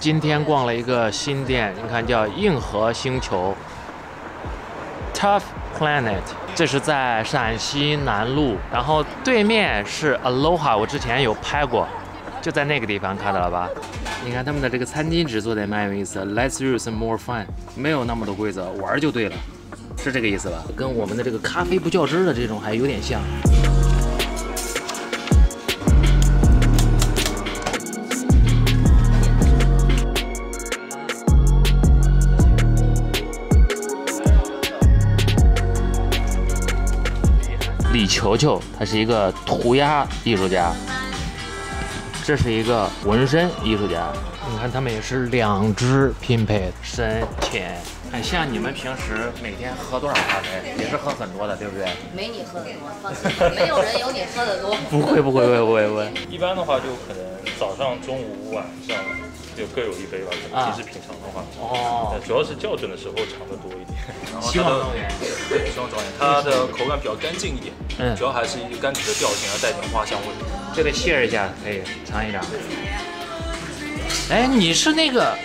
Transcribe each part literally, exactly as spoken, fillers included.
今天逛了一个新店，你看叫硬核星球 （Tough Planet）， 这是在陕西南路，然后对面是 Aloha， 我之前有拍过，就在那个地方，看到了吧？你看他们的这个餐巾纸做的也蛮有意思 ，Let's do some more fun， 没有那么多规则，玩就对了，是这个意思吧？跟我们的这个咖啡不较真的这种还有点像。 李球球，他是一个涂鸦艺术家，这是一个纹身艺术家。你看，他们也是两只拼配，深浅。哎，像你们平时每天喝多少咖啡？也是喝很多的，对不对？没你喝的多，放心，没有人有你喝的多。不会，不会，不会，不会，不会。一般的话，就可能早上、中午、晚上就各有一杯吧。平时品尝的话，哦，主要是校正的时候尝的多一点。希望庄园，对，希望庄园，它的口感比较干净一点。 嗯，主要还是一个柑橘的调性，要带点花香味。这个share一下，可以尝一尝。哎，你是那个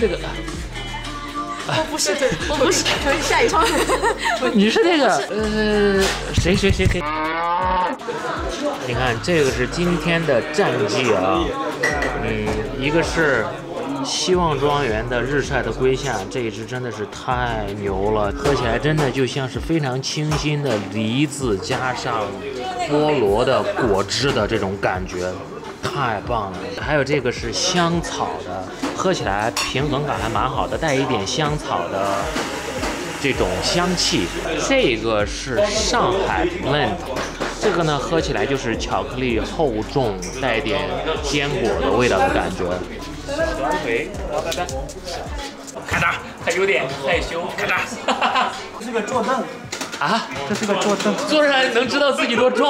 那个？我不是，我不是。下一场。你是那个呃，谁谁谁谁？你看，这个是今天的战绩啊。嗯，一个是希望庄园的日晒的龟夏，这一只真的是太牛了，喝起来真的就像是非常清新的梨子加上菠萝的果汁的这种感觉，太棒了。还有这个是香草的，喝起来平衡感还蛮好的，带一点香草的这种香气。这个是上海 blend。 这个呢，喝起来就是巧克力厚重，带一点坚果的味道的感觉。短腿，咔嚓，他有点害羞，咔嚓。这是个坐凳啊，这是个坐凳，坐上来能知道自己多重。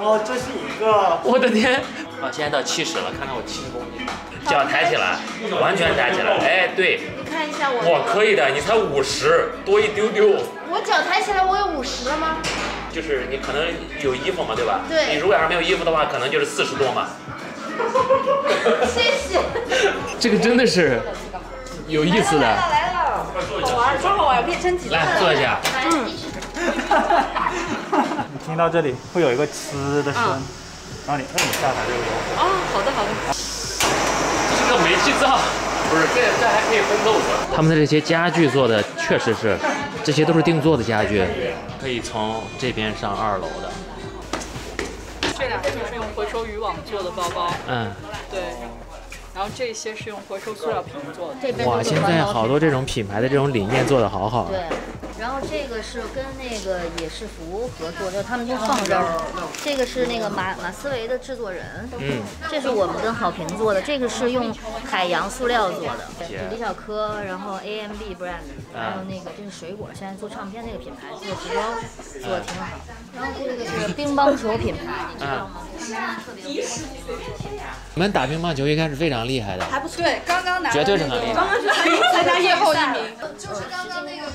哦，这是一个，我的天，啊，现在到七十了，看看我七十公斤，脚抬起来，完全抬起来，哎，对。 看一下我，我可以的，你才五十多一丢丢。我脚抬起来，我有五十了吗？就是你可能有衣服嘛，对吧？对。你如果要是没有衣服的话，可能就是四十多嘛。谢谢。这个真的是有意思的。来了来了，好玩，真好玩，可以撑起来。来坐一下。嗯。你听到这里会有一个呲的声，然后你摁一下它就有。哦，好的好的。这是个煤气灶。 不是，这这还可以烘豆子。他们的这些家具做的确实是，这些都是定做的家具，可以从这边上二楼的。这两个是用回收渔网做的包包。嗯，对。然后这些是用回收塑料瓶做的。哇，现在好多这种品牌的这种理念做的好好。对。然后这个是跟那个也是服务合作，就他们就放这儿。这个是那个马马思唯的制作人，嗯，这是我们跟好评做的，这个是用海洋塑料做的。李小柯，然后 A M B brand， 还有那个这是水果，现在做唱片那个品牌做直播做的挺好。然后这个是乒乓球品牌，你知道吗？你们打乒乓球一开始非常厉害的，还不错，对，刚刚拿，绝对是很厉害，刚刚是参加夜后一名，就是刚刚那个。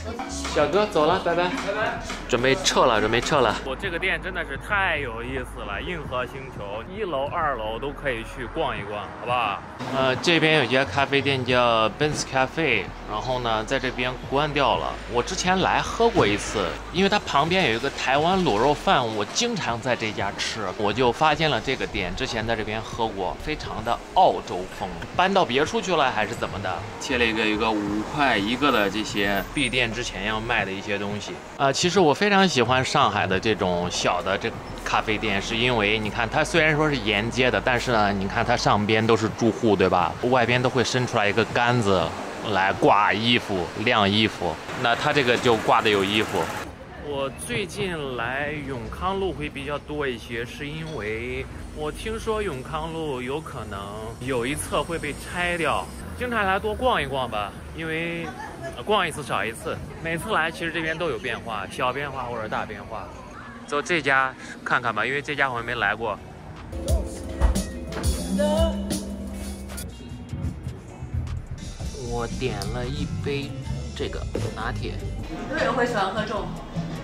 小哥走了，拜拜，拜拜，准备撤了，准备撤了。我这个店真的是太有意思了，硬核星球，一楼、二楼都可以去逛一逛，好不好？呃，这边有家咖啡店叫 Ben's Cafe， 然后呢，在这边关掉了。我之前来喝过一次，因为它旁边有一个台湾卤肉饭，我经常在这家吃，我就发现了这个店，之前在这边喝过，非常的澳洲风。搬到别处去了还是怎么的？贴了一个一个五块一个的这些闭店之前要。 卖的一些东西啊、呃，其实我非常喜欢上海的这种小的这咖啡店，是因为你看它虽然说是沿街的，但是呢，你看它上边都是住户，对吧？外边都会伸出来一个杆子来挂衣服、晾衣服，那它这个就挂的有衣服。我最近来永康路会比较多一些，是因为我听说永康路有可能有一侧会被拆掉，经常来多逛一逛吧，因为。 逛一次少一次，每次来其实这边都有变化，小变化或者大变化。走这家看看吧，因为这家我没来过。我点了一杯这个拿铁。有人会喜欢喝这种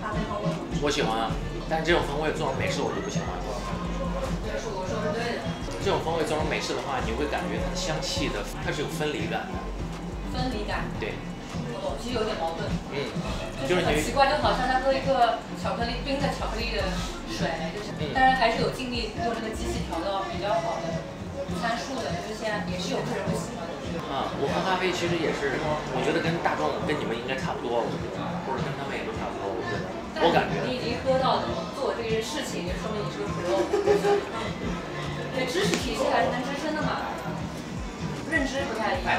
咖啡风味吗？我喜欢啊，但这种风味做美式我就不喜欢。这种风味做成美式的话，你会感觉它香气的，它是有分离感的。分离感。对。我懂，其实有点矛盾。嗯。就是很奇怪，就好像在喝一个巧克力冰的巧克力的水，就是，嗯、但是还是有尽力用这个机器调到比较好的参数的，就是现在也是有客人会喜欢的。啊、嗯，我喝咖啡其实也是，我觉得跟大众跟你们应该差不多，我觉得，或者跟他们也都差不多，我觉得。我感觉。你已经喝到能做这些事情，也说明你是个 pro。对知识体系还是能支撑的嘛，认知不太一样。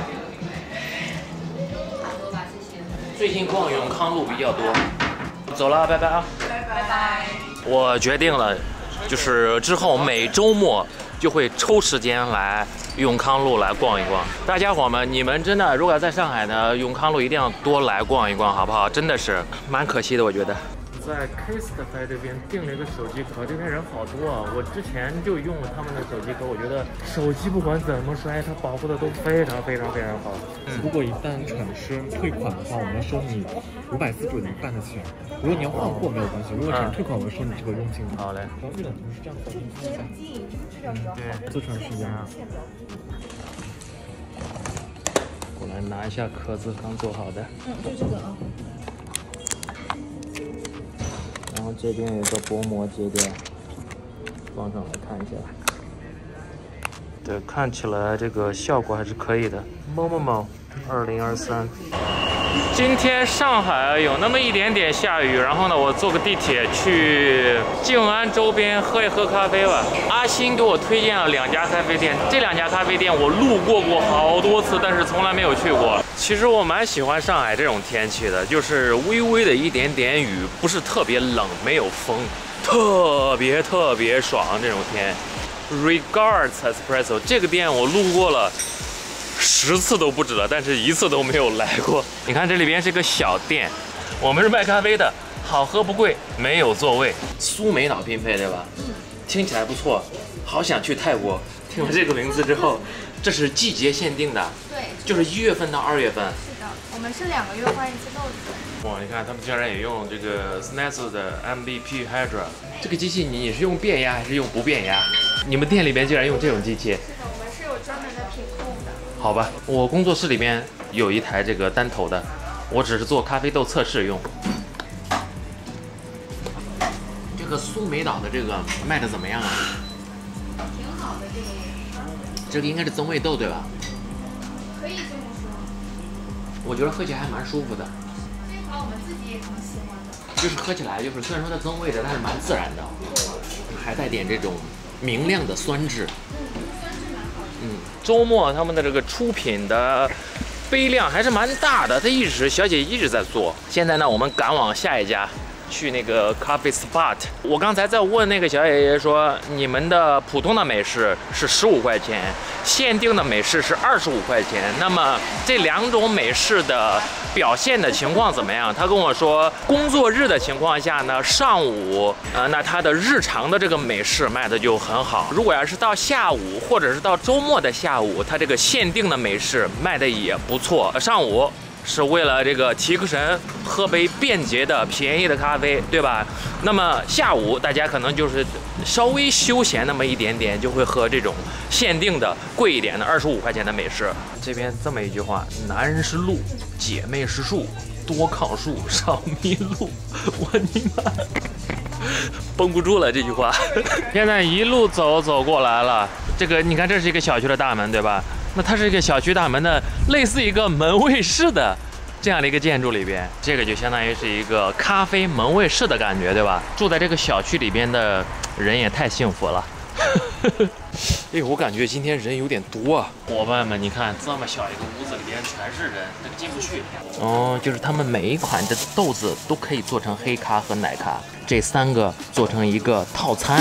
差不多吧，谢谢。最近逛永康路比较多，走了，拜拜啊！拜拜。我决定了，就是之后每周末就会抽时间来永康路来逛一逛。大家伙们，你们真的如果在上海呢，永康路一定要多来逛一逛，好不好？真的是蛮可惜的，我觉得。 在 Kistai 这边订了一个手机壳，这边人好多啊！我之前就用了他们的手机壳，我觉得手机不管怎么摔，它保护的都非常非常非常好。嗯、如果一旦产生退款的话，我们要收你五百四十一半的钱。如果你要换货没有关系，如果产生退款，我们收你这个佣金。好嘞。然后日本同事这样子的方法，嗯，对，做长时间啊。我来拿一下壳子，刚做好的。嗯，就这个啊。 然后这边有个薄膜节点，放上来看一下。对，看起来这个效果还是可以的。某某某，二零二三。今天上海有那么一点点下雨，然后呢，我坐个地铁去静安周边喝一喝咖啡吧。阿星给我推荐了两家咖啡店，这两家咖啡店我路过过好多次，但是从来没有去过。 其实我蛮喜欢上海这种天气的，就是微微的一点点雨，不是特别冷，没有风，特别特别爽这种天。Regards Espresso 这个店我路过了十次都不止了，但是一次都没有来过。你看这里边是个小店，我们是卖咖啡的，好喝不贵，没有座位。苏梅岛拼配对吧？听起来不错，好想去泰国。听了这个名字之后。 这是季节限定的，对，就是一月份到二月份。是的，我们是两个月换一次豆子。哇，你看他们竟然也用这个 S N E S 的 M V P Hydra， 这个机器你你是用变压还是用不变压？你们店里边竟然用这种机器？是的，我们是有专门的品控的。好吧，我工作室里边有一台这个单头的，我只是做咖啡豆测试用。这个苏梅岛的这个卖的怎么样啊？挺好的，这个。 这个应该是增味豆对吧？可以这么说。我觉得喝起来还蛮舒服的。这款我们自己也挺喜欢的。就是喝起来就是虽然说它增味的，但是蛮自然的，还带点这种明亮的酸质。嗯，酸质蛮好的。嗯，周末他们的这个出品的杯量还是蛮大的，它一直小姐一直在做。现在呢，我们赶往下一家。 去那个 coffee spot， 我刚才在问那个小姐姐说，你们的普通的美式是十五块钱，限定的美式是二十五块钱。那么这两种美式的表现的情况怎么样？她跟我说，工作日的情况下呢，上午呃，那她的日常的这个美式卖的就很好。如果要是到下午或者是到周末的下午，她这个限定的美式卖的也不错。呃、上午。 是为了这个提个神，喝杯便捷的、便宜的咖啡，对吧？那么下午大家可能就是稍微休闲那么一点点，就会喝这种限定的、贵一点的二十五块钱的美式。这边这么一句话：男人是路，姐妹是树，多靠树少迷路。我你妈！ 绷不住了这句话，现在一路走走过来了。这个你看，这是一个小区的大门，对吧？那它是一个小区大门的类似一个门卫室的这样的一个建筑里边，这个就相当于是一个咖啡门卫室的感觉，对吧？住在这个小区里边的人也太幸福了。哎，我感觉今天人有点多啊，伙伴们，你看这么小一个屋子里边全是人，那个进不去。哦，就是他们每一款的豆子都可以做成黑咖和奶咖。 这三个做成一个套餐。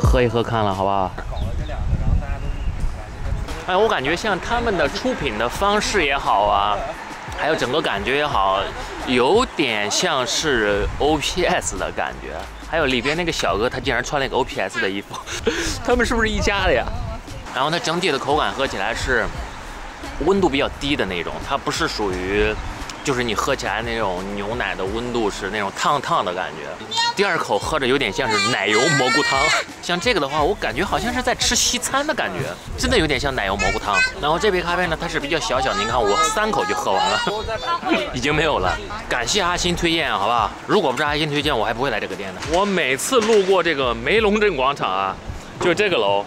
喝一喝看了好不好？哎，我感觉像他们的出品的方式也好啊，还有整个感觉也好，有点像是 O P S 的感觉。还有里边那个小哥，他竟然穿了一个 O P S 的衣服，他们是不是一家的呀？然后它整体的口感喝起来是。 温度比较低的那种，它不是属于就是你喝起来那种牛奶的温度是那种烫烫的感觉，第二口喝着有点像是奶油蘑菇汤。像这个的话，我感觉好像是在吃西餐的感觉，真的有点像奶油蘑菇汤。然后这杯咖啡呢，它是比较小小的，你看我三口就喝完了，已经没有了。感谢阿新推荐，好不好？如果不是阿新推荐，我还不会来这个店的。我每次路过这个梅龙镇广场啊，就这个楼，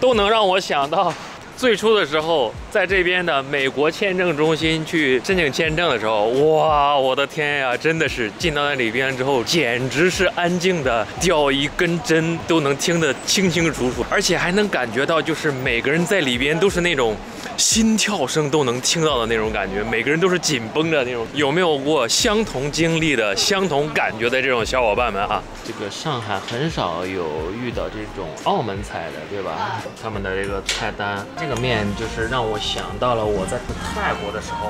都能让我想到。 最初的时候，在这边的美国签证中心去申请签证的时候，哇，我的天呀，真的是进到那里边之后，简直是安静的，掉一根针都能听得清清楚楚，而且还能感觉到，就是每个人在里边都是那种心跳声都能听到的那种感觉，每个人都是紧绷着那种。有没有过相同经历的、相同感觉的这种小伙伴们啊？这个上海很少有遇到这种澳门菜的，对吧？他们的这个菜单。 这个面就是让我想到了我在泰国的时候，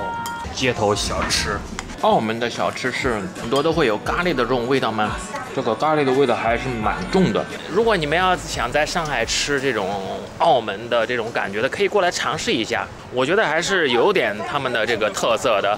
街头小吃。澳门的小吃是很多都会有咖喱的这种味道吗？这个咖喱的味道还是蛮重的。如果你们要想在上海吃这种澳门的这种感觉的，可以过来尝试一下。我觉得还是有点他们的这个特色的。